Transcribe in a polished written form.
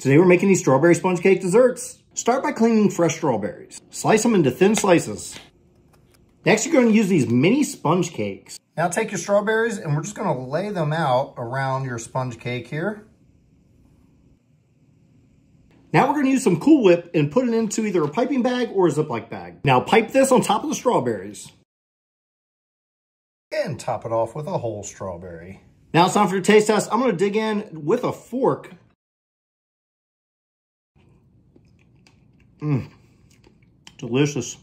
Today we're making these strawberry sponge cake desserts. Start by cleaning fresh strawberries. Slice them into thin slices. Next, you're going to use these mini sponge cakes. Now take your strawberries and we're just going to lay them out around your sponge cake here. Now we're going to use some Cool Whip and put it into either a piping bag or a Ziploc bag. Now pipe this on top of the strawberries. And top it off with a whole strawberry. Now it's time for your taste test. I'm going to dig in with a fork. Delicious.